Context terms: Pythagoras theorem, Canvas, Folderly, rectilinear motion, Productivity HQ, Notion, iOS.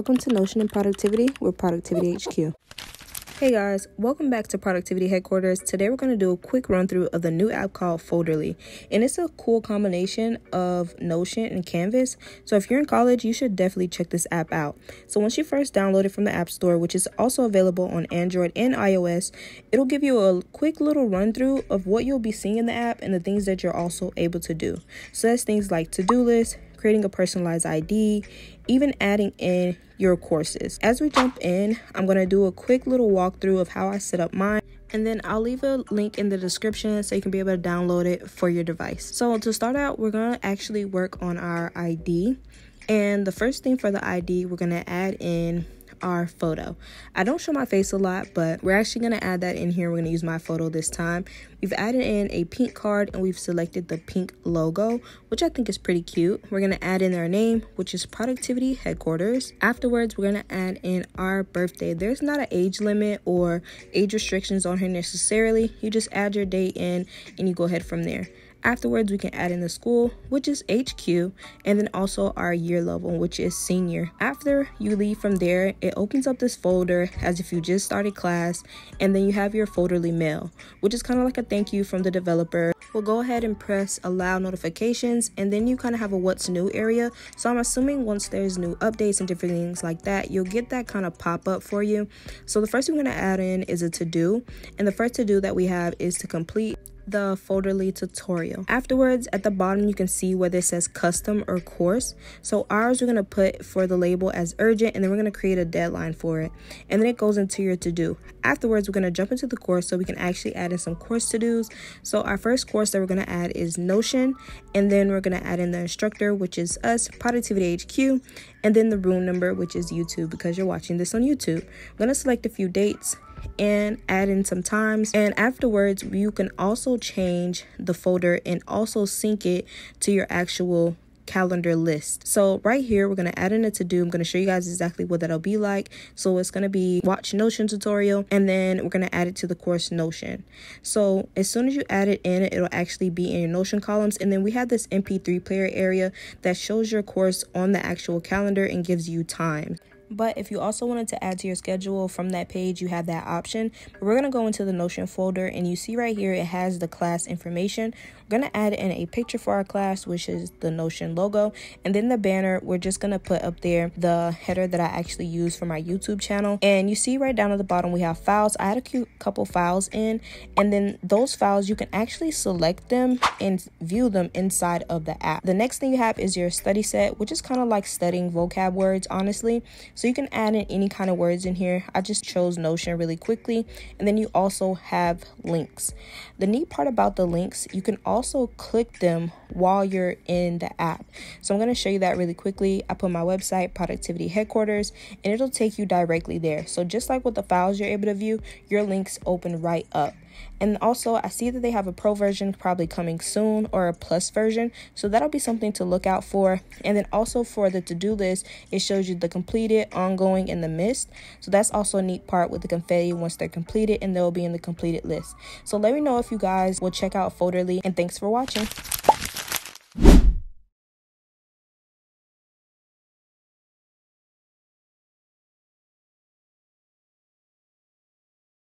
Welcome to Notion and Productivity with Productivity HQ. Hey guys, welcome back to Productivity Headquarters. Today we're going to do a quick run through of the new app called Folderly. And it's a cool combination of Notion and Canvas. So if you're in college, you should definitely check this app out. So once you first download it from the App Store, which is also available on Android and iOS, it'll give you a quick little run through of what you'll be seeing in the app and the things that you're also able to do. So that's things like to-do lists, creating a personalized ID, even adding in your courses. As we jump in, I'm going to do a quick little walkthrough of how I set up mine, and then I'll leave a link in the description so you can be able to download it for your device. So to start out, we're going to actually work on our ID. And the first thing for the ID, we're going to add in our photo. I don't show my face a lot, but we're actually going to add that in here. We're going to use my photo this time. We've added in a pink card and we've selected the pink logo, which I think is pretty cute. We're going to add in our name, which is Productivity Headquarters. Afterwards, we're going to add in our birthday. There's not an age limit or age restrictions on here necessarily. You just add your date in and you go ahead from there. Afterwards, we can add in the school, which is HQ, and then also our year level, which is senior. After you leave from there, it opens up this folder as if you just started class, and then you have your Folderly mail, which is kind of like a thank you from the developer. We'll go ahead and press allow notifications, and then you kind of have a what's new area. So I'm assuming once there's new updates and different things like that, you'll get that kind of pop up for you. So the first thing we're going to add in is a to-do, and the first to-do that we have is to complete the Folderly tutorial. Afterwards, at the bottom, you can see whether it says custom or course. So ours, we're going to put for the label as urgent, and then we're going to create a deadline for it, and then it goes into your to-do. Afterwards, we're going to jump into the course so we can actually add in some course to-dos. So our first course that we're going to add is Notion, and then we're going to add in the instructor, which is us, Productivity HQ, and then the room number, which is YouTube, because you're watching this on YouTube. I'm going to select a few dates and add in some times, and afterwards you can also change the folder and also sync it to your actual calendar list. So right here, we're going to add in a to-do. I'm going to show you guys exactly what that'll be like. So it's going to be watch Notion tutorial, and then we're going to add it to the course Notion. So as soon as you add it in, it'll actually be in your Notion columns. And then we have this MP3 player area that shows your course on the actual calendar and gives you time. But if you also wanted to add to your schedule from that page, you have that option. But we're going to go into the Notion folder, and you see right here it has the class information. We're going to add in a picture for our class, which is the Notion logo. And then the banner, we're just going to put up there the header that I actually use for my YouTube channel. And you see right down at the bottom, we have files. I had a cute couple files in, and then those files, you can actually select them and view them inside of the app. The next thing you have is your study set, which is kind of like studying vocab words, honestly. So you can add in any kind of words in here. I just chose Notion really quickly. And then you also have links. The neat part about the links, you can also click them while you're in the app. So I'm going to show you that really quickly. I put my website, Productivity Headquarters, and it'll take you directly there. So just like with the files you're able to view, your links open right up. And also, I see that they have a pro version probably coming soon, or a plus version. So that'll be something to look out for. And then also for the to-do list, it shows you the completed, ongoing, and the missed. So that's also a neat part with the confetti. Once they're completed, and they'll be in the completed list. So let me know if you guys will check out Folderly, and thanks for watching.